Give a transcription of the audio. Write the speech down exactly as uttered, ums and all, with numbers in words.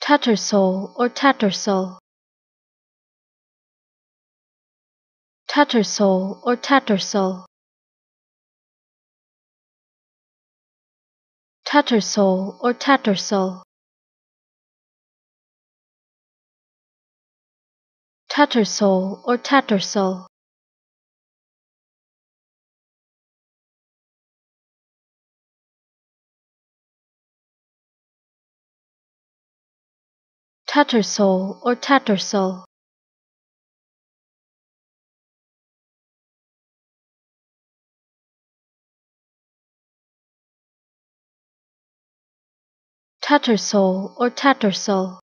Tattersall or Tattersall. Tattersall or Tattersall. Tattersall or Tattersall. Tattersall or Tattersall. Tattersall or Tattersall. Tattersall or Tattersall.